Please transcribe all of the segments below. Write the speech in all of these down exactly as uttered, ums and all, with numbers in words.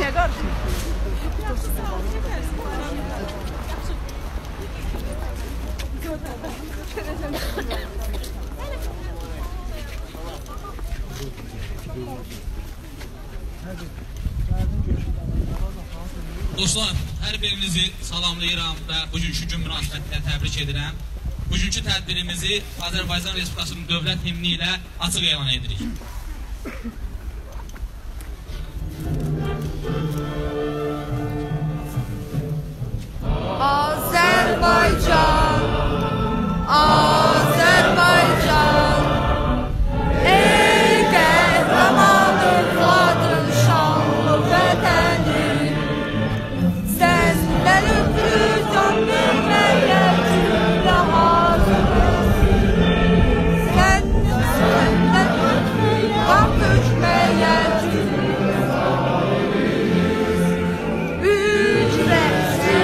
niyə Dostlar, hər birinizi salamlayıram və bugünkü gün münasibətilə təbrik edirəm. Bugünkü tədbirimizi Azərbaycan Respublikasının dövlət himni ilə açıq elan edirik. Azərbaycan, Azərbaycan, ey qəhrəmanın qadın şanlı vətənim, səndən ötürü can verməyə cümlə hazırız, səndən ötürü qan dökməyə cümlə hazırız, ücretsiz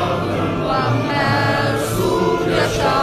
bayrağınla məsul yaşa.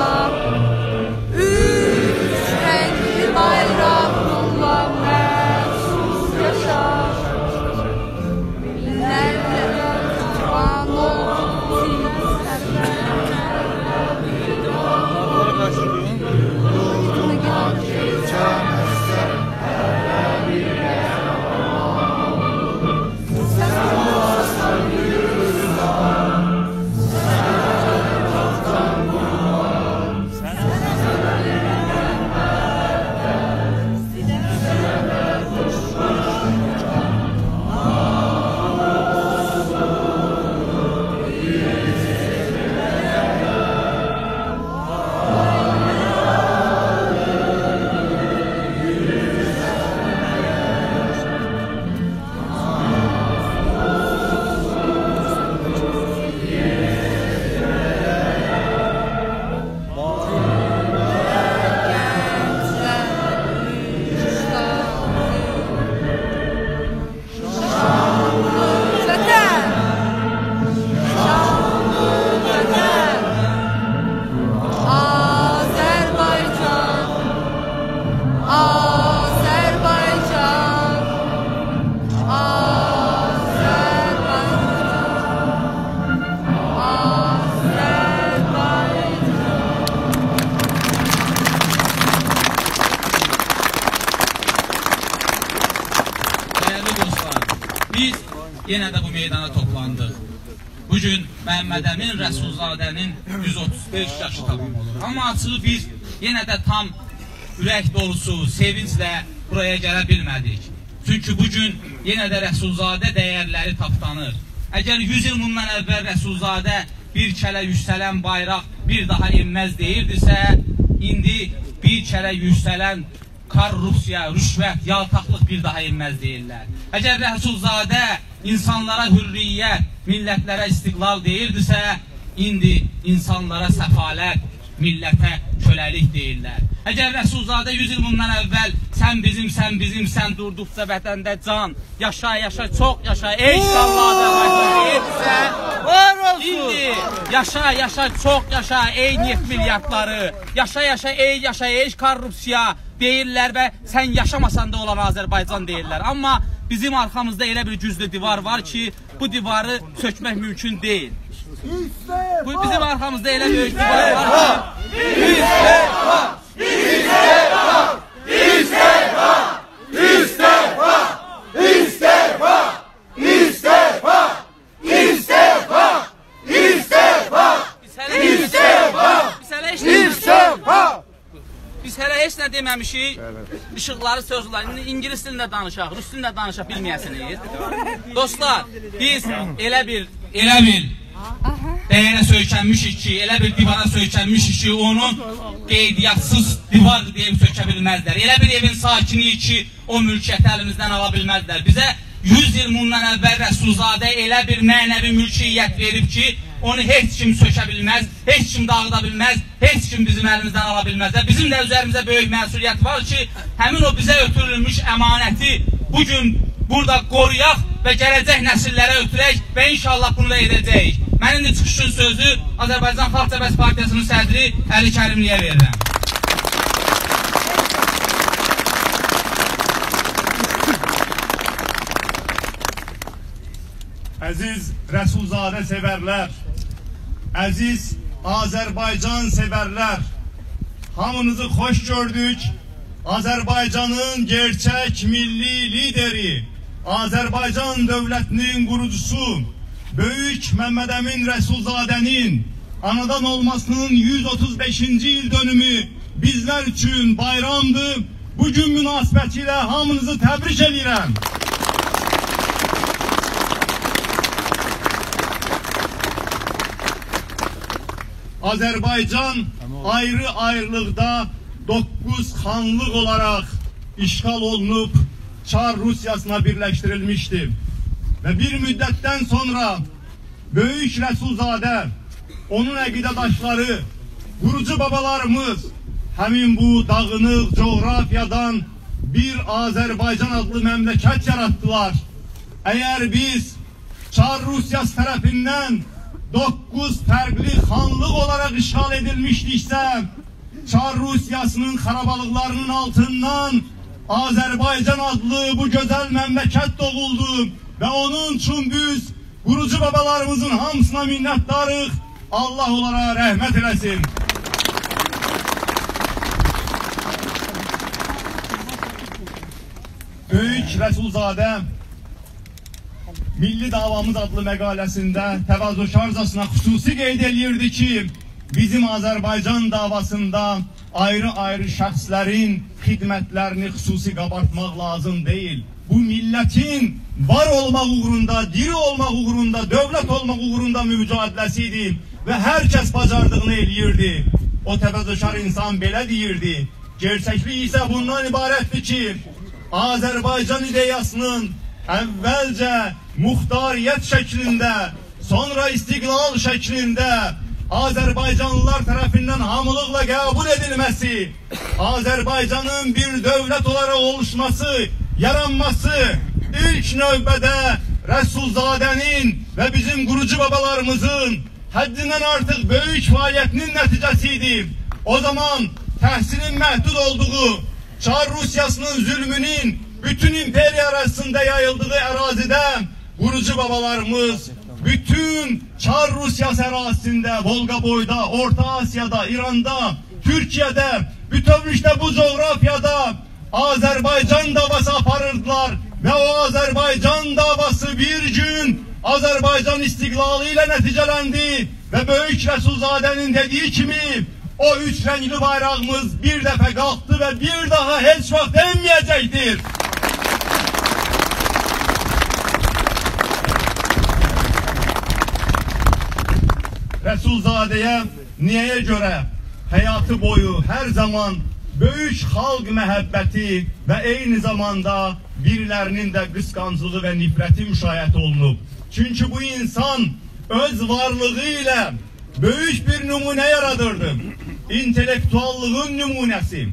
Yenə də bu meydana toplandıq. Bugün Məhəmməd Əmin Rəsulzadənin yüz otuz beş yaşı tamam olur. Amma açığı biz yenə də tam ürək dolusu, sevinclə buraya gələ bilmədik. Çünki bugün yenə də Rəsulzadə dəyərləri tapdanır. Əgər yüz il bundan əvvəl Rəsulzadə bir kələ yüksələn bayraq bir daha inməz deyirdisə, indi bir kələ yüksələn korrupsiya, rüşvət, yaltaqlıq bir daha inməz deyirlər. Əgər Rəsulzadə insanlara hürriyyət, millətlərə istiqlal deyirdisə, indi insanlara səfalət, millətə köləlik deyirlər. Əgər Rəsulzadə yüz il bundan əvvəl sən bizim, sən bizim, sən durduqca vətəndə can, yaşa, yaşa, çox yaşa, ey şanlı Azərbaycan deyirdisə, indi yaşa, yaşa, çox yaşa, ey neft milyardları, yaşa, yaşa, ey yaşa, ey korrupsiya deyirlər və sən yaşamasan da olan Azərbaycan deyirlər. Amma bizim arxamızda elə bir güclü divar var ki, bu divarı sökmək mümkün deyil. Bu bizim arxamızda elə bir divar var ki, İstefan! İstefan! İstefan! İstefan! İstefan! İstefan! İstefan! İstefan! İstefan! İstefan! Biz hələ heç nə deməmişik, işıqları sözlər, ingilis dilində danışaq, rus dilində danışaq bilməyəsiniz. Dostlar, biz elə bir, elə bir dəyərə söykənmişik ki, elə bir divara söykənmişik ki, onu qeydiyyətsiz divar deyib sökə bilməzlər. Elə bir evin sakini ki, o mülkiyyəti əlimizdən ala bilməzlər. Bizə yüz il bundan əvvəl Rəsulzadə elə bir mənəvi mülkiyyət verib ki, onu heç kim sökə bilməz, heç kim dağıda bilməz, heç kim bizim əlimizdən ala bilməz. Bizim də üzərimizə böyük məsuliyyət var ki, həmin o bizə ötürülmüş əmanəti bugün burada qoruyaq və gələcək nəsillərə ötürək və inşallah bunu da edəcəyik. Mən indi çıxışın sözü Azərbaycan Xalq Cəbhəsi Partiyasının sədri Əli Kərimliyə verirəm. Əziz Rəsulzadə sevərlər, əziz Azərbaycan sevərlər, hamınızı xoş gördük. Azərbaycanın gerçək milli lideri, Azərbaycan dövlətinin qurucusu, Böyük Məhəmməd Əmin Rəsulzadənin anadan olmasının yüz otuz beşinci il dönümü bizler için bayramdı. Bugün münasibetiyle hamınızı tebrik edirəm. Azerbaycan ayrı ayrılıqda dokuz xanlıq olarak işgal olunub Çar Rusiyasına birleştirilmişti. Ve bir müddetten sonra Böyük Rəsulzadə, onun əqidədaşları, qurucu babalarımız həmin bu dağınıq coğrafiyadan bir Azərbaycan adlı məmləkət yaratdılar. Eğer biz Çar Rusiyası tərəfindən dokuz fərqli xanlıq olarak işgal edilmişdiksə, Çar Rusiyasının xarabalıqlarının altından Azərbaycan adlı bu gözəl məmləkət doğuldu. Ve onun için biz qurucu babalarımızın hamısına minnətdarıq. Allah onlara rəhmət eləsin. Böyük Rəsulzadə Milli Davamız adlı məqaləsində təvazö şarjasına xüsusi qeyd edirdi ki, bizim Azərbaycan davasında ayrı-ayrı şəxslərin xidmətlərini xüsusi qabartmaq lazım deyil. Bu milletin var olmak uğrunda, diri olmak uğrunda, devlet olmak uğrunda mücadelesiydi ve herkes bacardığını eliyirdi. O tefezzüşar insan belə deyirdi. Gerçekliği ise bundan ibarətdir ki, Azerbaycan ideyasının evvelce muhtariyet şeklinde, sonra istiqlal şeklinde Azerbaycanlılar tarafından hamılıqla kabul edilmesi, Azerbaycanın bir devlet olarak oluşması, yaranması ilk növbədə Rəsulzadənin ve bizim qurucu babalarımızın həddindən artıq böyük fəaliyyətinin nəticəsi idi. O zaman təhsilin məhdud olduğu, Çar Rusiyasının zülmünün bütün imperiya arasında yayıldığı ərazidə qurucu babalarımız bütün Çar Rusiyası ərazisində, Volqa boyda, Orta Asiyada, İranda, Türkiyədə, bütövlükdə bu coğrafiyada Azərbaycan davası aparırdılar ve o Azərbaycan davası bir gün Azərbaycan istiqlalı ile neticelendi ve Böyük Rəsulzadənin dediği kimi o üç renkli bayrağımız bir defa kalktı ve bir daha hiç vaxt enmeyecektir. Rəsulzadəyə niyeye göre hayatı boyu her zaman böyük xalq məhəbbəti və eyni zamanda birilərinin də qısqancılığı və nifrəti müşahidə olunub. Çünki bu insan öz varlığı ilə böyük bir nümunə yaradırdı. İntellektuallığın nümunəsi,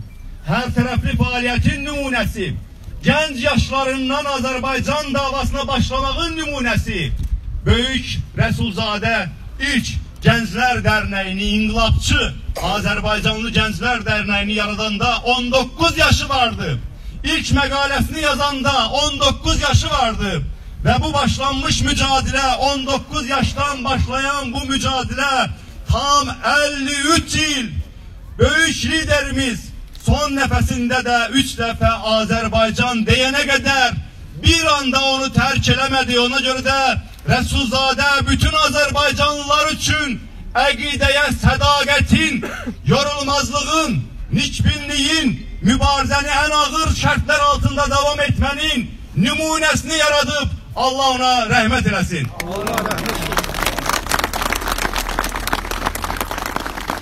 hər tərəfli fəaliyyətin nümunəsi, gənc yaşlarından Azərbaycan davasına başlamağın nümunəsi. Böyük Rəsulzadə ilk Gənclər Dərnəyini, İnqilabçı Azərbaycanlı Gənclər Dərnəyini yaradanda on doqquz yaşı vardı. İlk məqaləsini yazanda on doqquz yaşı vardı. Ve bu başlanmış mücadilə, on doqquz yaşdan başlayan bu mücadilə tam əlli üç il böyük liderimiz son nəfəsində də üç dəfə Azərbaycan deyənə qədər bir anda onu tərk eləmədi. Ona görə də Rəsulzadə bütün Azərbaycanlılar üçün əqidəyə sədaqətin, yorulmazlığın, nikbinliyin, mübarizəni ən ağır şərtlər altında davam etmənin nümunəsini yaradıb. Allah ona rəhmət eləsin.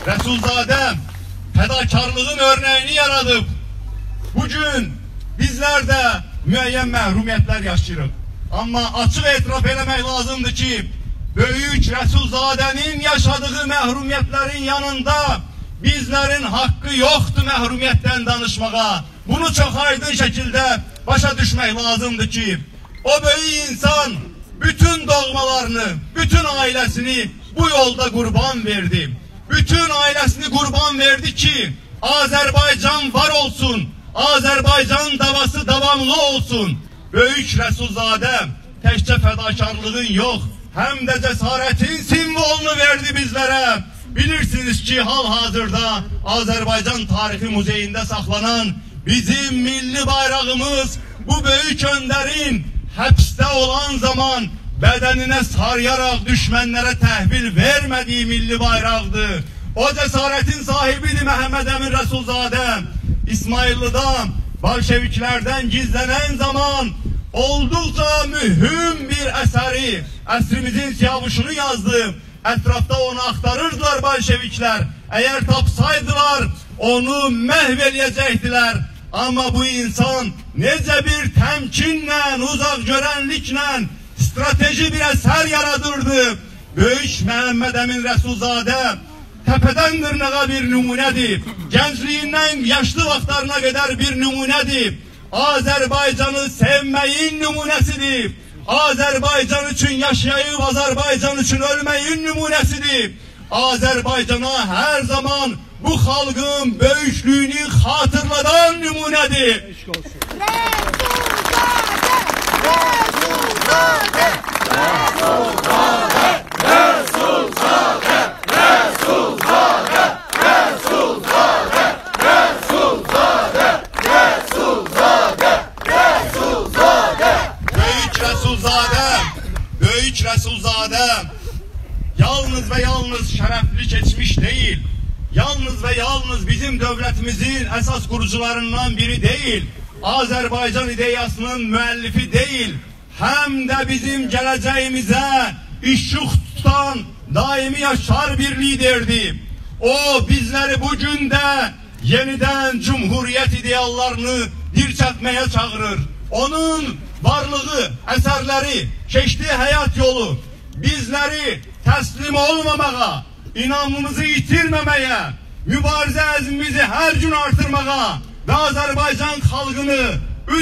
Rəsulzadə fədakarlığın örnəyini yaradıb. Bugün bizlər də müəyyən məhrumiyyətlər yaşayırıq. Amma açıq etiraf eləmək lazımdır ki, Böyük Rəsulzadənin yaşadığı məhrumiyyətlərin yanında bizlərin haqqı yoxdur məhrumiyyətdən danışmağa. Bunu çox aydın şəkildə başa düşmək lazımdır ki, o böyük insan bütün doğmalarını, bütün ailəsini bu yolda qurban verdi. Bütün ailəsini qurban verdi ki, Azərbaycan var olsun, Azərbaycan davası davamlı olsun. Böyük Rəsulzadə təkcə fədakarlığın yox, həm də cəsarətin simvolunu verdi bizlərə. Bilirsiniz ki, hal-hazırda Azərbaycan Tarixi Muzeyində saxlanan bizim milli bayrağımız bu böyük öndərin həbsdə olan zaman bədəninə sarıyaraq düşmənlərə təhvil vermədiyi milli bayraqdır. O cəsarətin sahibidir Məhəmməd Əmin Rəsulzadə. İsmayıllıda bolşeviklərdən gizlənən zaman olduqca mühüm bir əsəri, əsrimizin siyavuşunu yazdı. Ətrafda onu axtarırdılar bolşeviklər. Əgər tapsaydılar, onu məhv eləyəcəkdilər. Amma bu insan necə bir təmkinlə, uzaq görənliklə strateji bir eser yaradırdı. Böyük Məhəmməd Əmin Rəsulzadə təpədən dırnağa bir nümunədir. Gəncliyindən yaşlı vaxtlarına qədər bir nümunədir. Azərbaycanı sevməyin nümunəsidir. Azərbaycan üçün yaşayıb, Azərbaycan üçün ölməyin nümunəsidir. Azərbaycana hər zaman bu xalqın böyüklüyünü xatırladan nümunədir. Rəsulzadə! Rəsulzadə! Rəsulzadə! Rəsulzadə! Rəsulzadə! Rəsulzadə! Rəsulzadə! Rəsulzadə! Böyük Rəsulzadə! Böyük Rəsulzadə! Yalnız və yalnız şərəfli keçmiş deyil, yalnız və yalnız bizim dövlətimizin əsas qurucularından biri deyil, Azərbaycan ideyasının müəllifi deyil, həm də bizim gələcəyimizə işıq tutan daimi yaşar bir liderdir. O bizləri bugün də yenidən cümhuriyyət ideallarını dirçəltməyə çağırır. Onun varlığı, əsərləri, keçdiyi həyat yolu bizləri təslim olmamağa, inamımızı itirməməyə, mübarizə əzmimizi hər gün artırmağa və Azərbaycan xalqını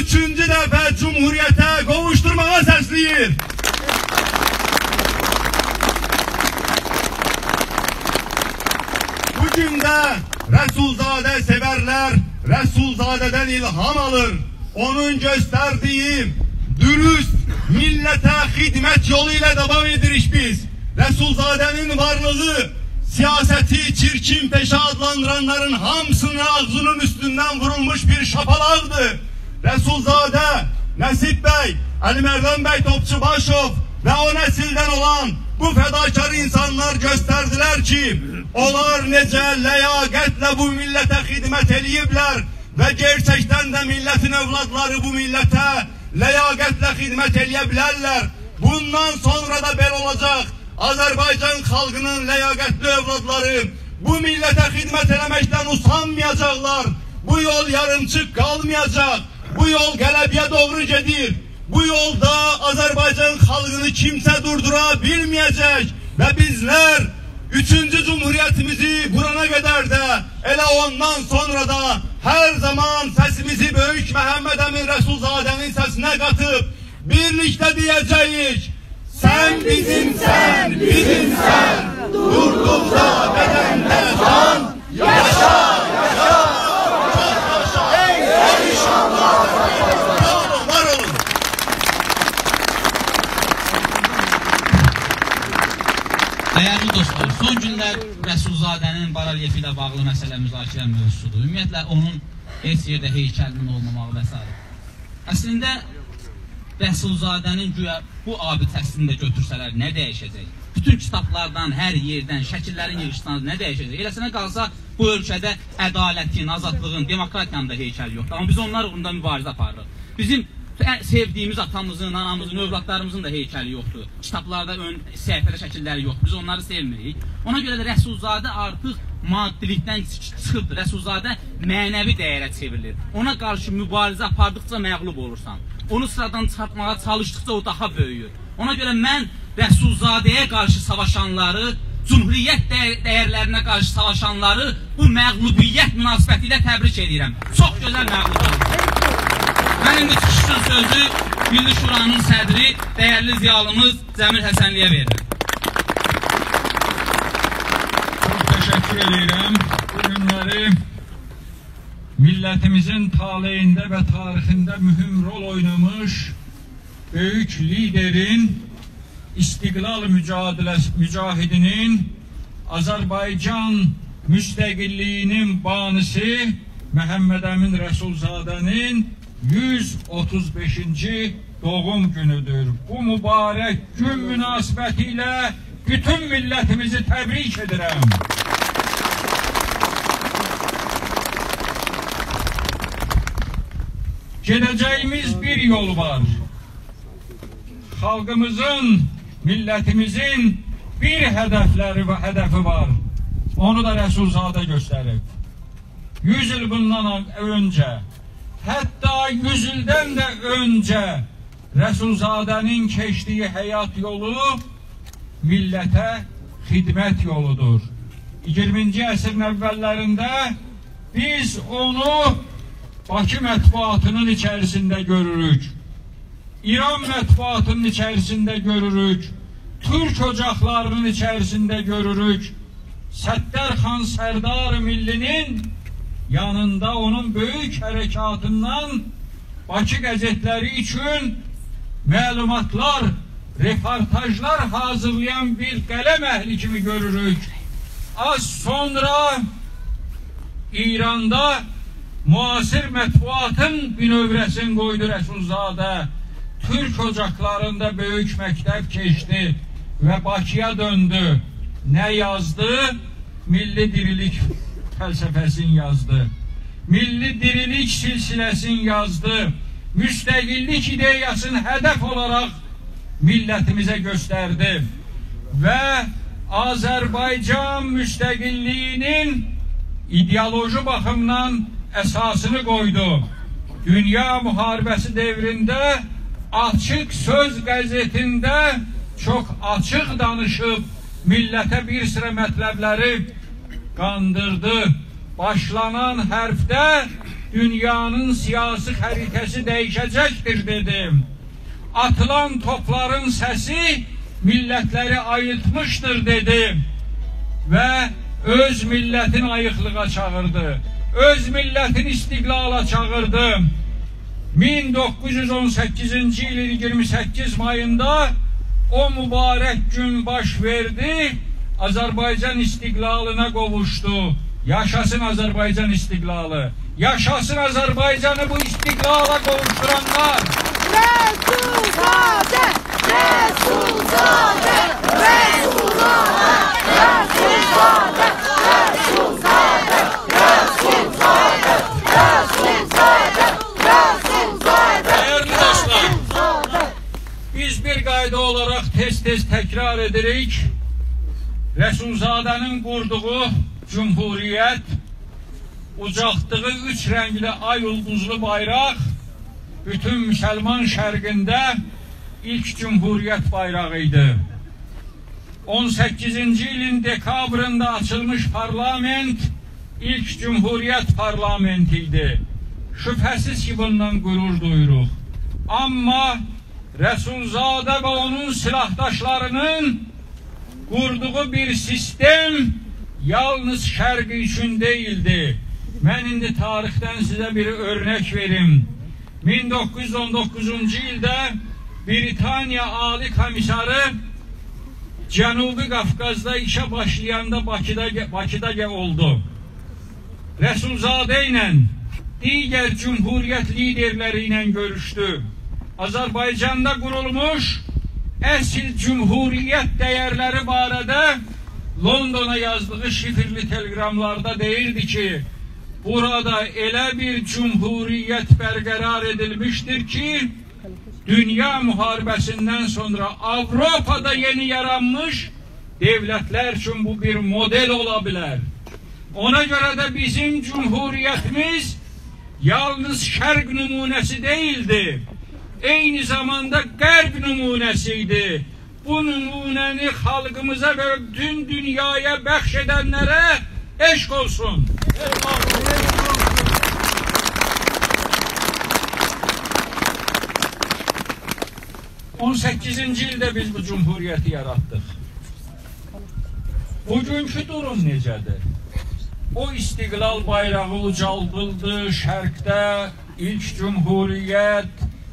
üçüncü dəfə Cümhuriyyətə qovuşturmağa səsləyir. Bugün də Rəsulzadə sevərlər Rəsulzadədən ilham alır. Onun göstərdiyi dürüst millətə xidmət yolu ilə davam edirik biz. Rəsulzadənin varlığı siyaseti çirkin peşe adlandıranların hamısının ağzının üstünden vurulmuş bir şapalaqdır. Rəsulzadə, Nəsib bəy, Əlimərdan bəy Topçubaşov ve o nesilden olan bu fedakar insanlar gösterdiler ki, onlar nece ləyaqətlə bu millete xidmət eləyiblər ve gerçekten de milletin evladları bu millete ləyaqətlə xidmət eləyə bilərlər. Bundan sonra da belə olacaq. Azərbaycan xalqının ləyaqətli övladları bu millətə xidmət eləməkdən usanmayacaqlar. Bu yol yarımçıq qalmayacaq. Bu yol qələbiyə doğru gedir. Bu yolda Azərbaycan xalqını kimsə durdura bilməyəcək. Və bizlər üçüncü Cümhuriyyətimizi burana qədər də elə ondan sonra da hər zaman səsimizi böyük Məhəmməd Əmin Rəsulzadənin səsinə qatıb birlikdə deyəcəyik. Sen bizim sen, bizim sen, durduğumda bedende can, yaşa, yaşa, yaşa, ey perişanlar, var olun, var olun. Değerli dostlar, son günler Rəsulzadənin barelyefi ile bağlı mesele müzakirə mövzusudur. Ümumiyyətlə onun heç yerdə heykelinin olmamağı və s. Əslində Rəsulzadənin güya bu abidəsini də götürsələr nə dəyişəcək? Bütün kitablardan, hər yerdən, şəkillərin yığışdan nə dəyişəcək? Eləsinə qalsa bu ölkədə ədalətin, azadlığın, demokratiyanın da heykəli yoxdur. Amma biz onlar uğrunda mübarizə aparırıq. Bizim sevdiyimiz atamızın, anamızın, övladlarımızın da heykəli yoxdur. Kitablarda ön səhifədə şəkilləri yoxdur. Biz onları sevmirik. Ona görə də Rəsulzadə artıq maddilikdən çıxıb, Rəsulzadə mənəvi dəyərə çevrilir. Ona qarşı mübarizə apardıqca məğlub olursan. Onu sıradan çıxartmağa çalışdıqca o daha böyüyür. Ona görə mən Rəsulzadəyə qarşı savaşanları, Cümhuriyyət dəyərlərinə qarşı savaşanları bu məğlubiyyət münasibəti ilə təbrik edirəm. Çox gözəl məğlubiyyət. Mən indi çıxışın sözü Milli Şuranın sədri, dəyərli ziyalımız Cəmil Həsənliyə verir. Çox təşəkkür edirəm. Bu günləri milletimizin taleyinde ve tarihinde mühüm rol oynamış büyük liderin, istiqlal mücahidinin, Azərbaycan müstəqilliyinin banisi Məhəmməd Əmin Rəsulzadənin yüz otuz beşinci doğum günüdür. Bu mübarək gün münasibətilə bütün millətimizi təbrik edirəm. Gedəcəyimiz bir yol var. Xalqımızın, millətimizin bir hədəfləri və hədəfi var. Onu da Rəsulzadə göstərib. yüz il bundan öncə, hətta yüz ildən də öncə Rəsulzadənin keçdiyi həyat yolu millətə xidmət yoludur. iyirminci əsrin əvvəllərində biz onu Bakı mətbuatının içərisində görürük. İran mətbuatının içərisində görürük, Türk ocaqlarının içərisində görürük, Səttarxan Sərdar Millinin yanında onun böyük hərəkatından Bakı qəzetləri üçün məlumatlar, reportajlar hazırlayan bir qələm əhli kimi görürük. Az sonra İranda müasir mətbuatın bünövrəsini qoydu Rəsulzadə. Türk ocaklarında büyük məktəb keçdi ve Bakıya döndü. Ne yazdı? Milli dirilik felsefesini yazdı. Milli dirilik silsilesini yazdı. Müstəqillik ideyasını hedef olarak milletimize gösterdi. Ve Azerbaycan müstəqilliyinin ideoloji bakımdan esasını koydu. Dünya müharibəsi devrinde Açıq Söz qəzetində çox açıq danışıb, millətə bir sıra mətləbləri qandırdı. Başlanan hərfdə dünyanın siyasi xəritəsi dəyişəcəkdir dedim. Atılan topların səsi millətləri ayıltmışdır dedim. Və öz millətin ayıqlığa çağırdı. Öz millətin istiqlala çağırdı. min doqquz yüz on səkkizinci ilin iyirmi səkkiz mayında o mübarək gün baş verdi, Azərbaycan istiqlalına qovuşdu. Yaşasın Azərbaycan istiqlalı, yaşasın Azərbaycanı bu istiqlala qovuşduranlar. Rəsulzadə, Rəsulzadə, Rəsulzadə, Rəsulzadə, Rəsulzadə, Rəsulzadə, Rəsulzadə. Biz bir qayda olarak tez-tez təkrar edirik. Rəsulzadənin qurduğu Cümhuriyyət, ucaqdığı üç rəngli ay ulduzlu bayraq bütün müsəlman şərqində ilk Cümhuriyyət bayrağı idi. on səkkizinci ilin dekabrında açılmış parlament ilk Cümhuriyyət parlamenti idi. Şübhəsiz ki, bundan qürur duyuruq. Amma Rəsulzadə və onun silahdaşlarının qurduğu bir sistem yalnız şərqi üçün deyildi. Mən indi tarixdən sizə bir örnek verim. min doqquz yüz on doqquzuncu ildə Britaniya Ali Komissarı Cənubi Qafqazda işə başlayanda Bakıda, Bakıda oldu. Rəsulzadə ilə digər cümhuriyyət liderləri ilə görüşdü. Azərbaycanda qurulmuş əsl cümhuriyyət dəyərləri barədə Londona yazdığı şifirli teleqramlarda deyirdi ki, burada elə bir cümhuriyyət bərqərar edilmişdir ki, dünya müharibəsindən sonra Avropada yeni yaranmış devlətlər üçün bu bir model ola bilər. Ona görə də bizim cümhuriyyətimiz yalnız şərq nümunəsi deyildi, eyni zamanda qərb nümunəsi idi. Bu nümunəni xalqımıza və bütün dünyaya bəxş edənlərə eşq olsun. on səkkizinci ildə biz bu cümhuriyyəti yaratdıq. Bugünkü durum necədir? O istiqlal bayrağı ucaldıldı, şərqdə ilk cümhuriyyət,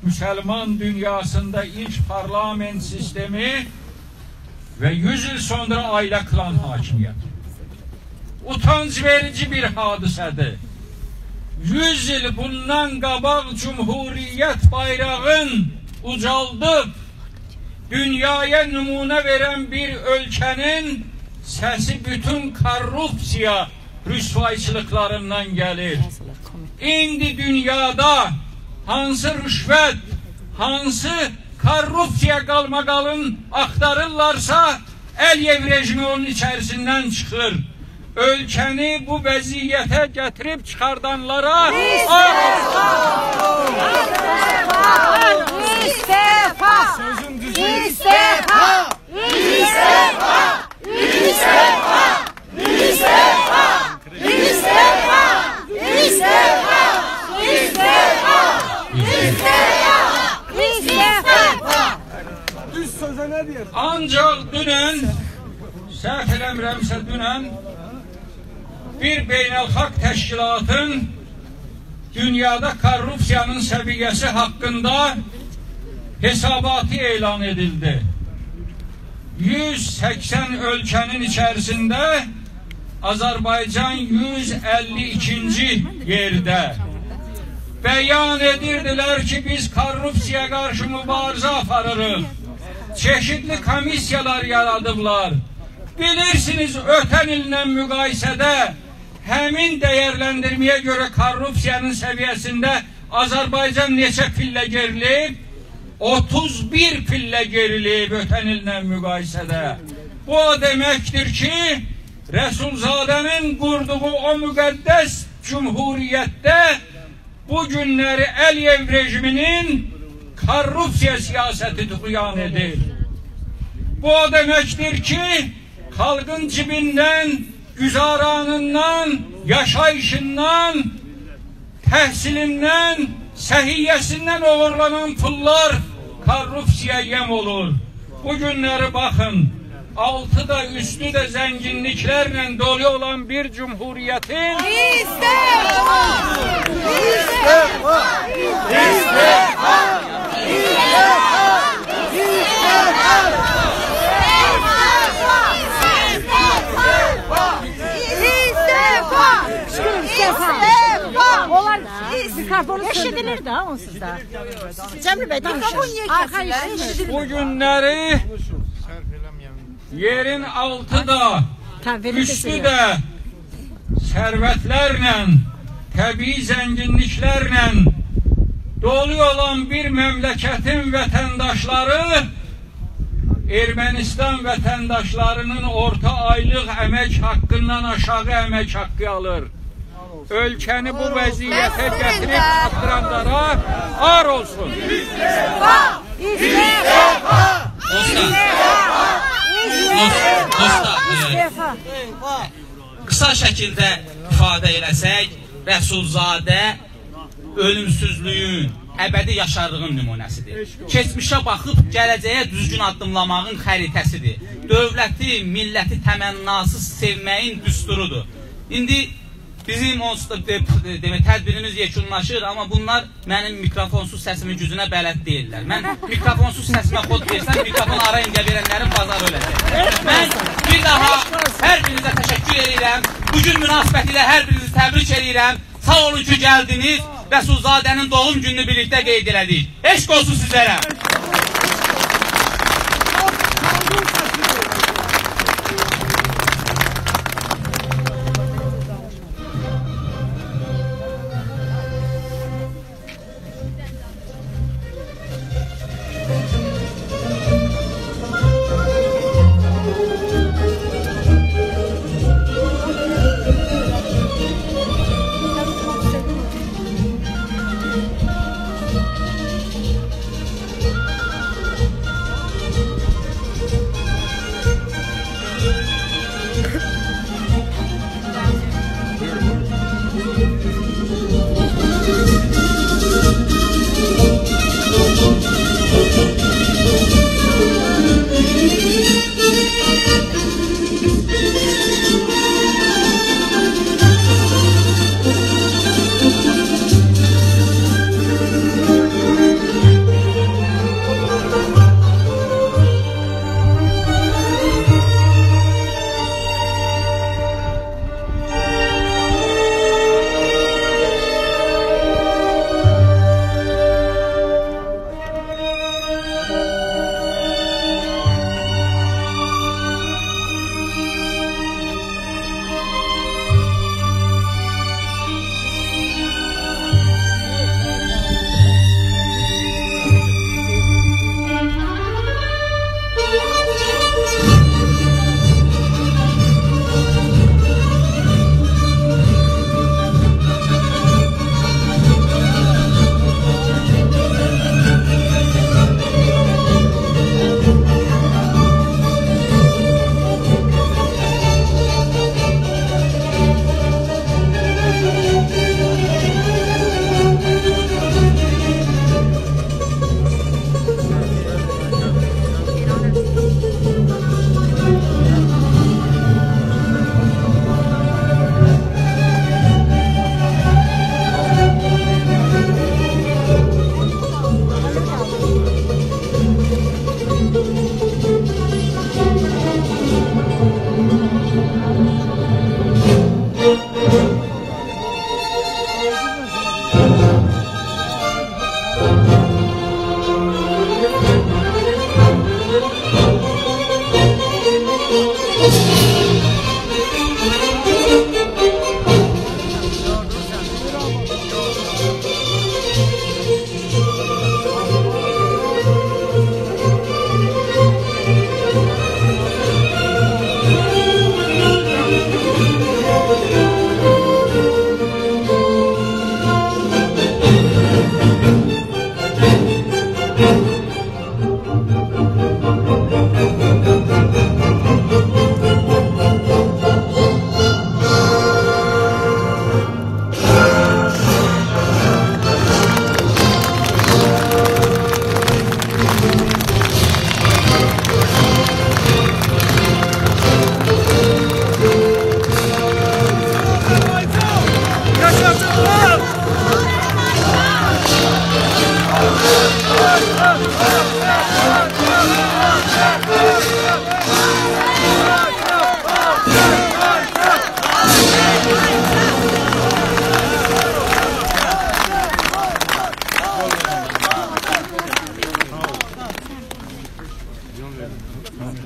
Müslüman dünyasında ilk parlament sistemi ve yüz yıl sonra aile klan hakimiyeti. Utanç verici bir hadisedir. Yüz yıl bundan qabaq Cumhuriyet bayrağın ucaldıb dünyaya numune veren bir ülkenin sesi bütün korrupsiya rüsvayçılıklarından gelir. İndi dünyada hansı rüşvet, hansı korrupsiya qalmaqalın axtarırlarsa, Əliyev rejimi onun içerisinden çıxır. Ölkəni bu vəziyyətə gətirib çıxardanlara ancaq dünən, səhv eləmirəmsə dünən, bir beynəlxalq təşkilatın dünyada korrupsiyanın səviyyəsi haqqında hesabatı elan edildi. yüz səksən ölkənin içərisində Azərbaycan yüz əlli ikinci yerdə. Bəyan edirdilər ki, biz korrupsiya qarşı mübarizə aparırıq. Çeşitli komissiyalar yaradıblar. Bilirsiniz, ötən illə müqayisədə həmin dəyərləndirməyə görə korrupsiyanın səviyyəsində Azərbaycan neçə pillə gerilib? otuz bir pillə gerilib ötən illə müqayisədə. Bu o deməkdir ki, Rəsulzadənin qurduğu o müqəddəs cümhuriyyətdə bu günləri Əliyev rejiminin korrupsiya siyaseti tuğyan edir. Bu o demektir ki, halkın cibinden, güzaranından, yaşayışından, təhsilindən, səhiyyəsindən uğurlanan pullar korrupsiya yem olur. Bu günleri bakın, altı da üstü de zenginliklerle dolu olan bir cumhuriyetin İstefa! İstefa! İstefa! Eşidilir de onsuz da. Cəmil bəy, danışır. Bu günleri yerin altı da, üstü de servetlerle, təbii zenginliklerle dolu olan bir memleketin vatandaşları Ermenistan vatandaşlarının orta aylık emek hakkından aşağı emek hakkı alır. Ölkəni bu vəziyyətə gətirib çıxaranlara ar olsun. İstefa! İstefa! İstefa! Qısa şəkildə ifadə eləsək, Rəsulzadə ölümsüzlüyün, əbədi yaşarlığın nümunəsidir. Keçmişə baxıb gələcəyə düzgün addımlamağın xəritəsidir. Dövləti, milləti təmənnasız sevməyin düsturudur. İndi bizim onsuz da demək tədbirimiz yekunlaşır, amma bunlar mənim mikrofonsuz səsimin gücünə bələd deyirlər. Mən mikrofonsuz səsimə xod versəm, mikrofon arayın deyə verənlərin bazarı öləcək. Mən bir daha hər birinizə təşəkkür edirəm. Bugün münasibətilə hər birinizi təbrik edirəm. Sağ olun ki, gəldiniz. Rəsulzadənin doğum gününü birlikdə qeyd elədik. Eşq olsun sizlərə.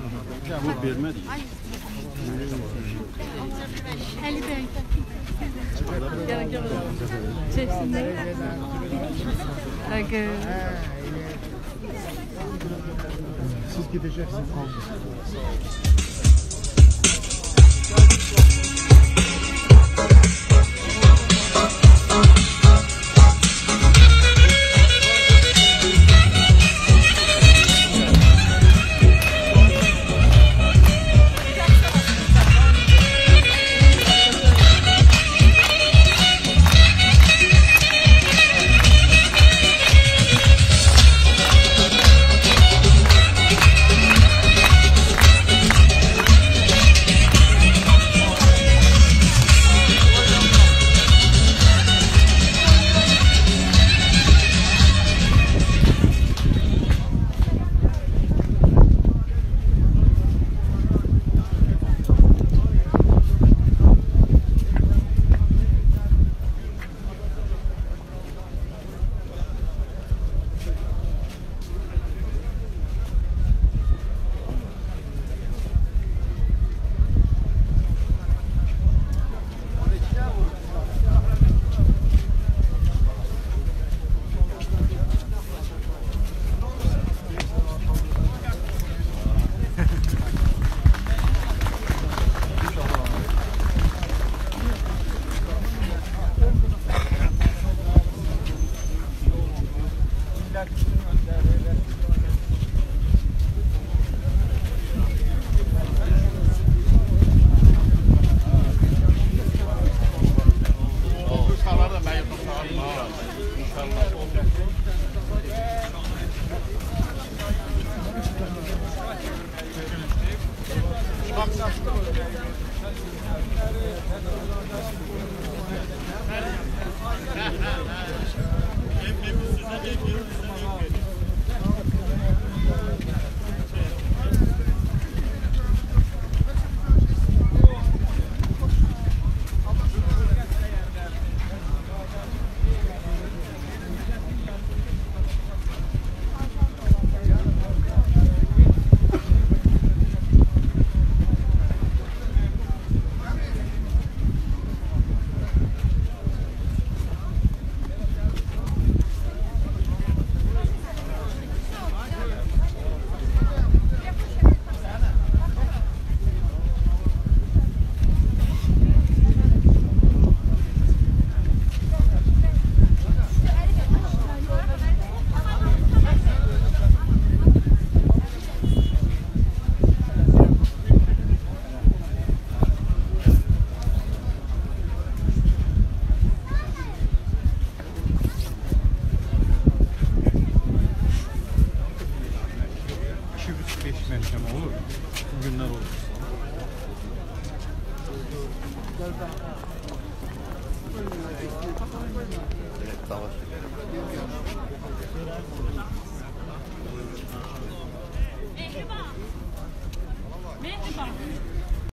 Bu vermədik. Əli bəy. Çəksinlər. Rəqə. Siz gedəcəksiniz, qalmışsınız. Mehriban. Mehriban.